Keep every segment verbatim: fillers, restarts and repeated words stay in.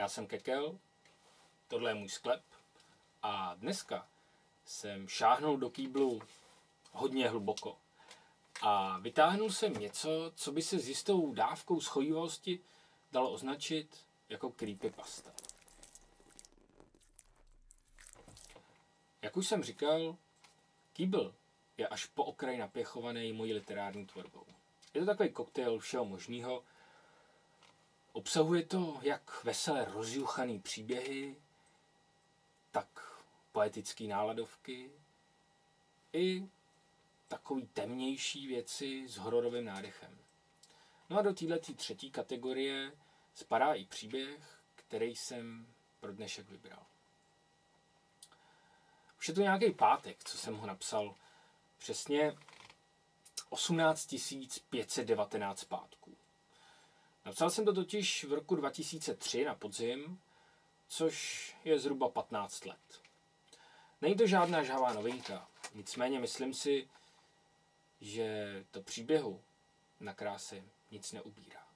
Já jsem Kekel, tohle je můj sklep a dneska jsem šáhnul do kýblu hodně hluboko a vytáhnul jsem něco, co by se s jistou dávkou schojivosti dalo označit jako creepypasta. Jak už jsem říkal, kýbl je až po okraj napěchovaný mojí literární tvorbou. Je to takový koktejl všeho možného. Obsahuje to jak veselé rozjuchané příběhy, tak poetické náladovky i takové temnější věci s hororovým nádechem. No a do této třetí kategorie spadá i příběh, který jsem pro dnešek vybral. Už je to nějaký pátek, co jsem ho napsal, přesně osmnáct tisíc pět set devatenáct pátků. Napsal jsem to totiž v roku dva tisíce tři na podzim, což je zhruba patnáct let. Není to žádná žhavá novinka, nicméně myslím si, že to příběhu na kráse nic neubírá.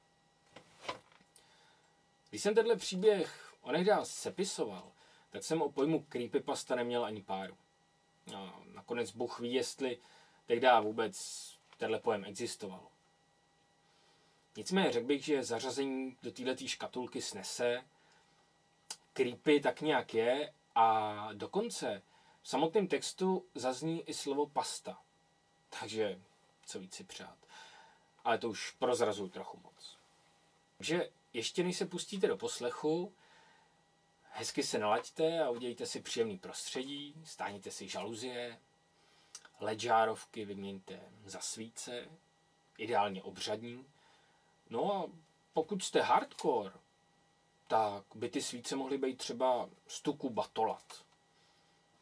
Když jsem tenhle příběh onehdá sepisoval, tak jsem o pojmu creepypasta neměl ani páru. No, nakonec Bůh ví, jestli tehdy vůbec tenhle pojem existoval. Nicméně řekl bych, že zařazení do této škatulky snese, creepy tak nějak je a dokonce v samotném textu zazní i slovo pasta. Takže co víc si přát. Ale to už prozrazuju trochu moc. Takže ještě než se pustíte do poslechu, hezky se nalaďte a udělejte si příjemný prostředí, stáhněte si žaluzie, el é dé žárovky vyměňte za svíce, ideálně obřadní. No a pokud jste hardcore, tak by ty svíce mohly být třeba z tuku batolat.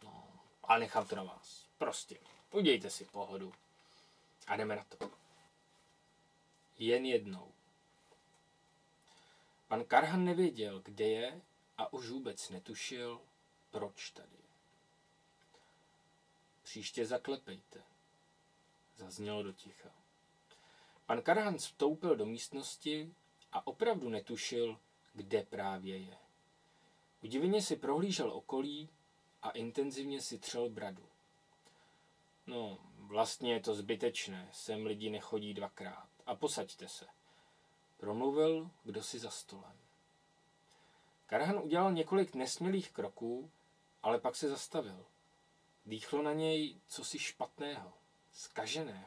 No, ale nechám to na vás. Prostě udělejte si pohodu a jdeme na to. Jen jednou. Pan Karhan nevěděl, kde je, a už vůbec netušil, proč tady je. Příště zaklepejte, zaznělo do ticha. Pan Karhan vstoupil do místnosti a opravdu netušil, kde právě je. Udiveně si prohlížel okolí a intenzivně si třel bradu. No, vlastně je to zbytečné, sem lidi nechodí dvakrát. A posaďte se, promluvil kdosi za stolem. Karhan udělal několik nesmělých kroků, ale pak se zastavil. Dýchlo na něj cosi špatného, zkaženého.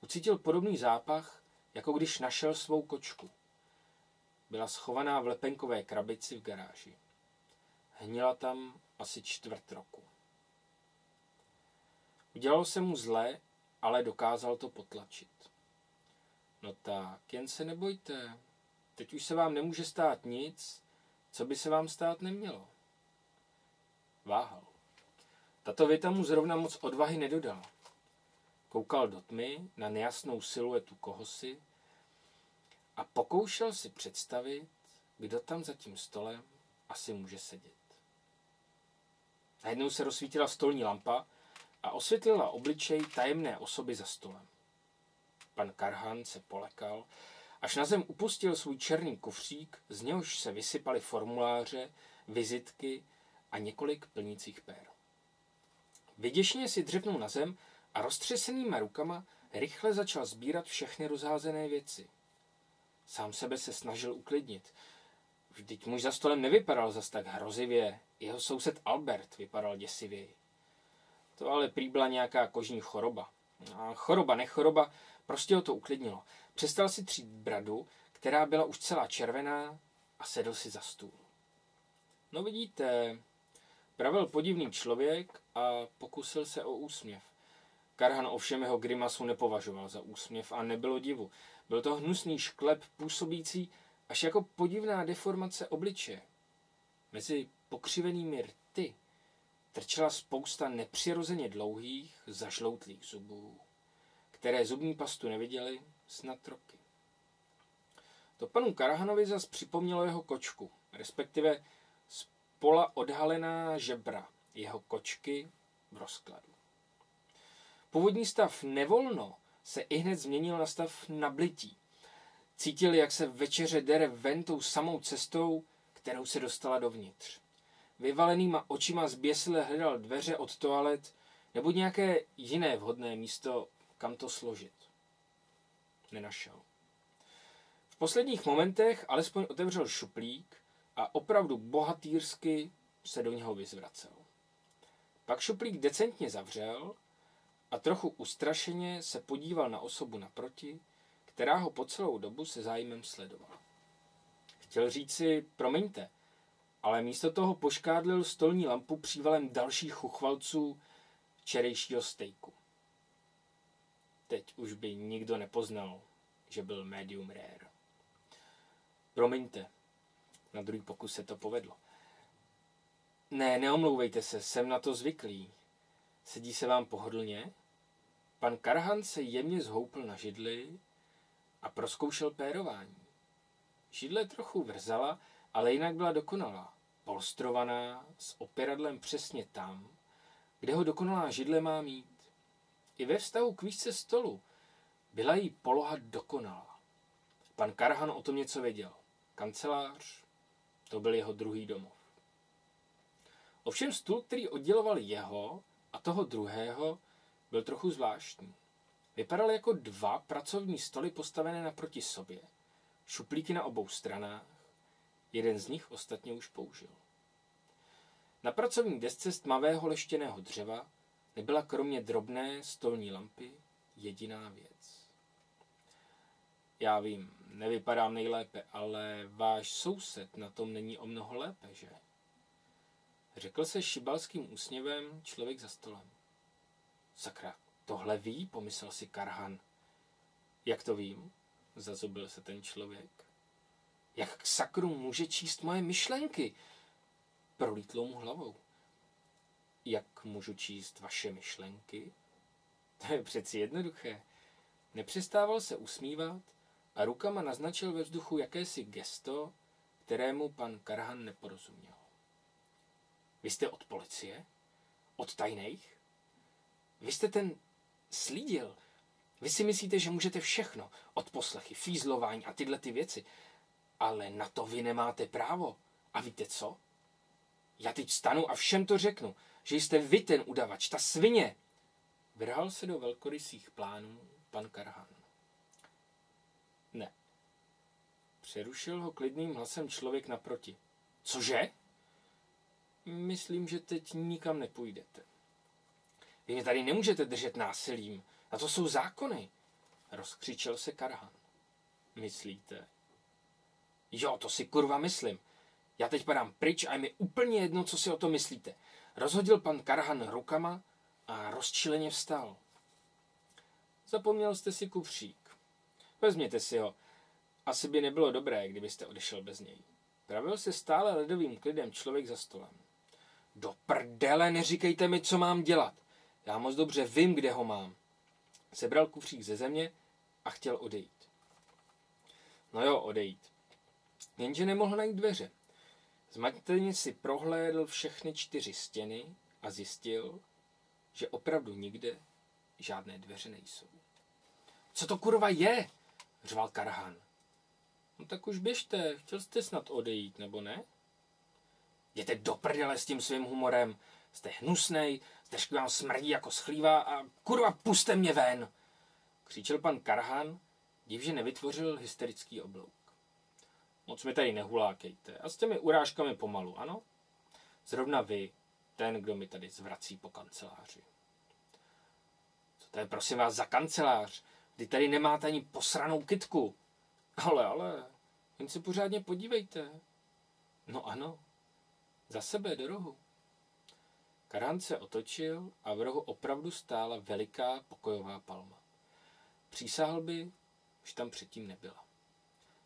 Ucítil podobný zápach, jako když našel svou kočku. Byla schovaná v lepenkové krabici v garáži. Hnila tam asi čtvrt roku. Udělalo se mu zle, ale dokázal to potlačit. No tak, jen se nebojte. Teď už se vám nemůže stát nic, co by se vám stát nemělo. Váhal. Tato věta mu zrovna moc odvahy nedodala. Koukal do tmy na nejasnou siluetu kohosi a pokoušel si představit, kdo tam za tím stolem asi může sedět. Najednou se rozsvítila stolní lampa a osvětlila obličej tajemné osoby za stolem. Pan Karhan se polekal, až na zem upustil svůj černý kufřík, z něhož se vysypaly formuláře, vizitky a několik plnících pér. Vyděšeně si dřepnul na zem a roztřesenýma rukama rychle začal sbírat všechny rozházené věci. Sám sebe se snažil uklidnit. Vždyť muž za stolem nevypadal zas tak hrozivě, jeho soused Albert vypadal děsivěji. To ale prý byla nějaká kožní choroba. A choroba, nechoroba, prostě ho to uklidnilo. Přestal si třít bradu, která byla už celá červená, a sedl si za stůl. No vidíte, pravil podivný člověk a pokusil se o úsměv. Karhan ovšem jeho grimasu nepovažoval za úsměv a nebylo divu. Byl to hnusný šklep působící až jako podivná deformace obličeje. Mezi pokřivenými rty trčela spousta nepřirozeně dlouhých, zažloutlých zubů, které zubní pastu neviděly snad roky. To panu Karhanovi zas připomnělo jeho kočku, respektive spola odhalená žebra jeho kočky v rozkladu. Původní stav nevolno se ihned změnil na stav nablití. Cítil, jak se večeře dere ven tou samou cestou, kterou se dostala dovnitř. Vyvalenýma očima zběsile hledal dveře od toalet nebo nějaké jiné vhodné místo, kam to složit. Nenašel. V posledních momentech alespoň otevřel šuplík a opravdu bohatýrsky se do něho vyzvracel. Pak šuplík decentně zavřel a trochu ustrašeně se podíval na osobu naproti, která ho po celou dobu se zájmem sledovala. Chtěl říci, promiňte, ale místo toho poškádlil stolní lampu přívalem dalších chuchvalců včerejšího stejku. Teď už by nikdo nepoznal, že byl medium rare. Promiňte, na druhý pokus se to povedlo. Ne, neomlouvejte se, jsem na to zvyklý. Sedí se vám pohodlně? Pan Karhan se jemně zhoupl na židli a prozkoušel pérování. Židle trochu vrzala, ale jinak byla dokonalá. Polstrovaná, s opěradlem přesně tam, kde ho dokonalá židle má mít. I ve vztahu k výšce stolu byla jí poloha dokonalá. Pan Karhan o tom něco věděl. Kancelář, to byl jeho druhý domov. Ovšem stůl, který odděloval jeho a toho druhého, byl trochu zvláštní. Vypadal jako dva pracovní stoly postavené naproti sobě, šuplíky na obou stranách, jeden z nich ostatně už použil. Na pracovní desce z tmavého leštěného dřeva nebyla kromě drobné stolní lampy jediná věc. Já vím, nevypadám nejlépe, ale váš soused na tom není o mnoho lépe, že? Řekl se šibalským úsměvem člověk za stolem. Sakra, tohle ví, pomyslel si Karhan. Jak to vím? Zazobil se ten člověk. Jak k sakru může číst moje myšlenky? Prolítlo mu hlavou. Jak můžu číst vaše myšlenky? To je přeci jednoduché. Nepřestával se usmívat a rukama naznačil ve vzduchu jakési gesto, kterému pan Karhan neporozuměl. Vy jste od policie? Od tajných? Vy jste ten slídil? Vy si myslíte, že můžete všechno, od poslechy, fízlování a tyhle ty věci, ale na to vy nemáte právo. A víte co? Já teď stanu a všem to řeknu, že jste vy ten udavač, ta svině. Vrhal se do velkorysých plánů pan Karhan. Ne. Přerušil ho klidným hlasem člověk naproti. Cože? Myslím, že teď nikam nepůjdete. Vy mě tady nemůžete držet násilím. A to jsou zákony, rozkřičel se Karhan. Myslíte? Jo, to si kurva myslím. Já teď padám pryč a je mi úplně jedno, co si o to myslíte. Rozhodil pan Karhan rukama a rozčileně vstal. Zapomněl jste si kufřík. Vezměte si ho. Asi by nebylo dobré, kdybyste odešel bez něj. Pravil se stále ledovým klidem člověk za stolem. Do prdele, neříkejte mi, co mám dělat. Já moc dobře vím, kde ho mám. Sebral kufřík ze země a chtěl odejít. No jo, odejít. Jenže nemohl najít dveře. Zmateně si prohlédl všechny čtyři stěny a zjistil, že opravdu nikde žádné dveře nejsou. Co to kurva je? Řval Karhan. No tak už běžte, chtěl jste snad odejít, nebo ne? Jděte do prdele s tím svým humorem. Jste hnusnej, zdržky vám smrdí jako schlívá a kurva puste mě ven! Křičel pan Karhan, div, že nevytvořil hysterický oblouk. Moc mi tady nehulákejte a s těmi urážkami pomalu, ano? Zrovna vy, ten, kdo mi tady zvrací po kanceláři. Co to je prosím vás za kancelář? Vy tady nemáte ani posranou kytku. Ale, ale, jen se pořádně podívejte. No ano, za sebe do rohu. Karhan se otočil a v rohu opravdu stála veliká pokojová palma. Přísahal by, už tam předtím nebyla.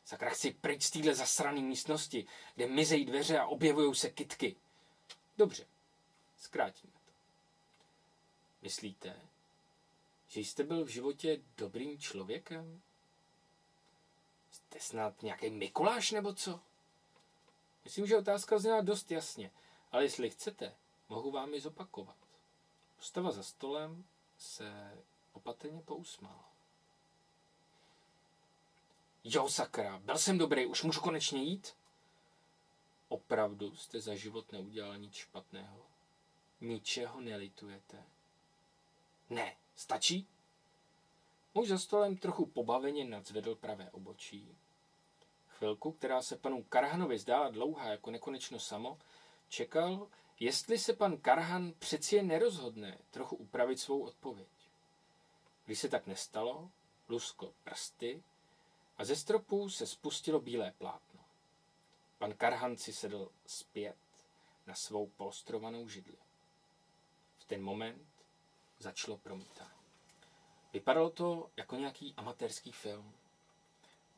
Sakra, chci pryč z téhle zasrané místnosti, kde mizejí dveře a objevují se kytky. Dobře, zkrátíme to. Myslíte, že jste byl v životě dobrým člověkem? Jste snad nějaký Mikuláš nebo co? Myslím, že otázka zněla dost jasně, ale jestli chcete, mohu vám ji zopakovat. Postava za stolem se opatrně pousmála. Jo, sakra, byl jsem dobrý, už můžu konečně jít? Opravdu jste za život neudělal nic špatného? Ničeho nelitujete? Ne, stačí? Muž za stolem trochu pobaveně nadzvedl pravé obočí. Chvilku, která se panu Karhanovi zdála dlouhá jako nekonečno samo, čekal, jestli se pan Karhan přeci jen nerozhodne trochu upravit svou odpověď. Když se tak nestalo, luskl prsty a ze stropu se spustilo bílé plátno. Pan Karhan si sedl zpět na svou polstrovanou židli. V ten moment začalo promítání. Vypadalo to jako nějaký amatérský film.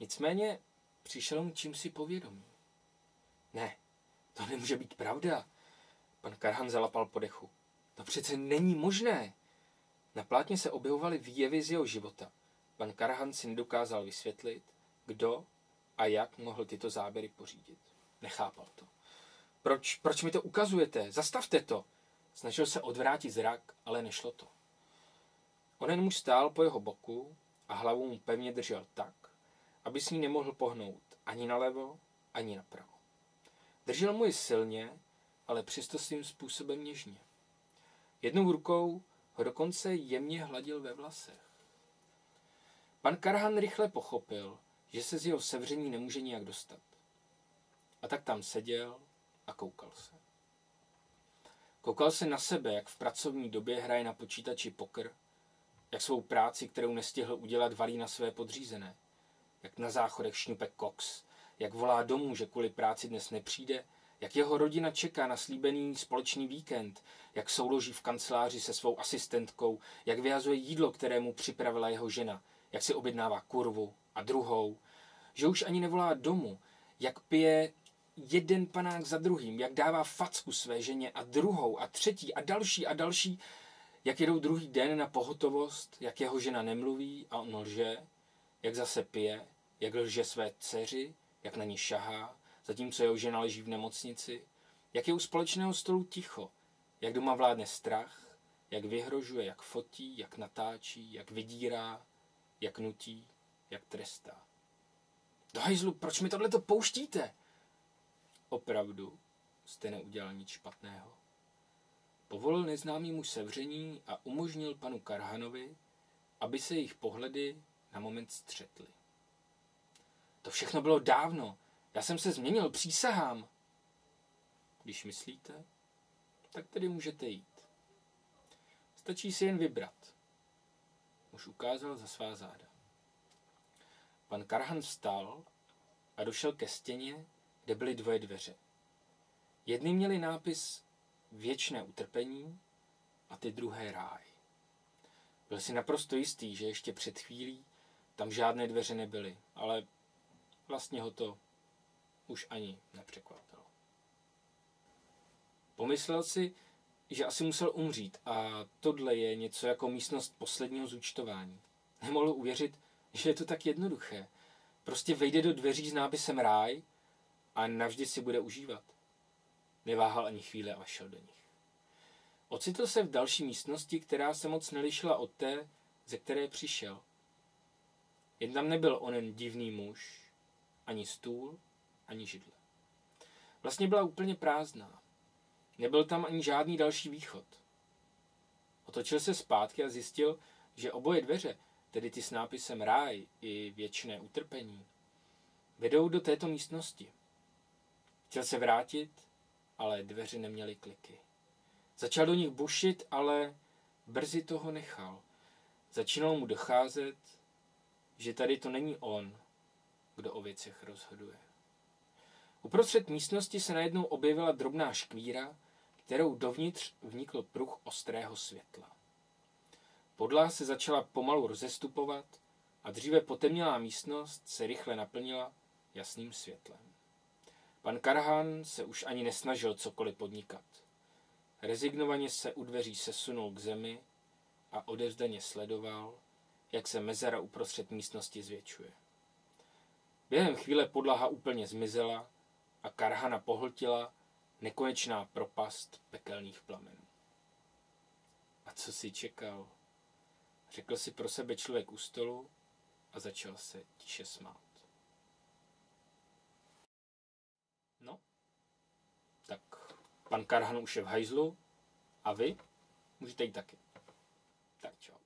Nicméně přišel mu čímsi povědomí. Ne, to nemůže být pravda. Pan Karhan zalapal po dechu. To přece není možné. Na plátně se objevovaly výjevy z jeho života. Pan Karhan si nedokázal vysvětlit, kdo a jak mohl tyto záběry pořídit. Nechápal to. Proč, proč mi to ukazujete? Zastavte to! Snažil se odvrátit zrak, ale nešlo to. Onen muž stál po jeho boku a hlavu mu pevně držel tak, aby s ní nemohl pohnout ani nalevo, ani napravo. Držel mu ji silně, ale přesto svým způsobem něžně. Jednou rukou ho dokonce jemně hladil ve vlasech. Pan Karhan rychle pochopil, že se z jeho sevření nemůže nijak dostat. A tak tam seděl a koukal se. Koukal se na sebe, jak v pracovní době hraje na počítači poker, jak svou práci, kterou nestihl udělat, valí na své podřízené, jak na záchodech šňupe koks, jak volá domů, že kvůli práci dnes nepřijde, jak jeho rodina čeká na slíbený společný víkend, jak souloží v kanceláři se svou asistentkou, jak vyhazuje jídlo, které mu připravila jeho žena, jak si objednává kurvu a druhou, že už ani nevolá domů, jak pije jeden panák za druhým, jak dává facku své ženě a druhou a třetí a další a další, jak jedou druhý den na pohotovost, jak jeho žena nemluví a on lže, jak zase pije, jak lže své dceři, jak na ní šahá, zatímco jeho žena leží v nemocnici, jak je u společného stolu ticho, jak doma vládne strach, jak vyhrožuje, jak fotí, jak natáčí, jak vydírá, jak nutí, jak trestá. Do hajzlu, proč mi tohleto pouštíte? Opravdu jste neudělal nic špatného. Povolil neznámý muž sevření a umožnil panu Karhanovi, aby se jejich pohledy na moment střetly. To všechno bylo dávno. Já jsem se změnil, přísahám. Když myslíte, tak tedy můžete jít. Stačí si jen vybrat. Muž ukázal za svá záda. Pan Karhan vstal a došel ke stěně, kde byly dvoje dveře. Jedny měly nápis věčné utrpení a ty druhé ráj. Byl si naprosto jistý, že ještě před chvílí tam žádné dveře nebyly, ale vlastně ho to už ani nepřekvapilo. Pomyslel si, že asi musel umřít a tohle je něco jako místnost posledního zúčtování. Nemohl uvěřit, že je to tak jednoduché. Prostě vejde do dveří s nápisem ráj a navždy si bude užívat. Neváhal ani chvíle a šel do nich. Ocitl se v další místnosti, která se moc nelišila od té, ze které přišel. Jen tam nebyl onen divný muž, ani stůl, ani židle. Vlastně byla úplně prázdná. Nebyl tam ani žádný další východ. Otočil se zpátky a zjistil, že oboje dveře, tedy ty s nápisem ráj i věčné utrpení, vedou do této místnosti. Chtěl se vrátit, ale dveře neměly kliky. Začal do nich bušit, ale brzy toho nechal. Začínalo mu docházet, že tady to není on, kdo o věcech rozhoduje. Uprostřed místnosti se najednou objevila drobná škvíra, kterou dovnitř vnikl pruh ostrého světla. Podlaha se začala pomalu rozestupovat a dříve potemnělá místnost se rychle naplnila jasným světlem. Pan Karhan se už ani nesnažil cokoliv podnikat. Rezignovaně se u dveří sesunul k zemi a odevzdaně sledoval, jak se mezera uprostřed místnosti zvětšuje. Během chvíle podlaha úplně zmizela a Karhana pohltila nekonečná propast pekelných plamenů. A co si čekal? Řekl si pro sebe člověk u stolu a začal se tiše smát. No, Tak pan Karhan už je v hajzlu a vy můžete jít taky. Tak čau.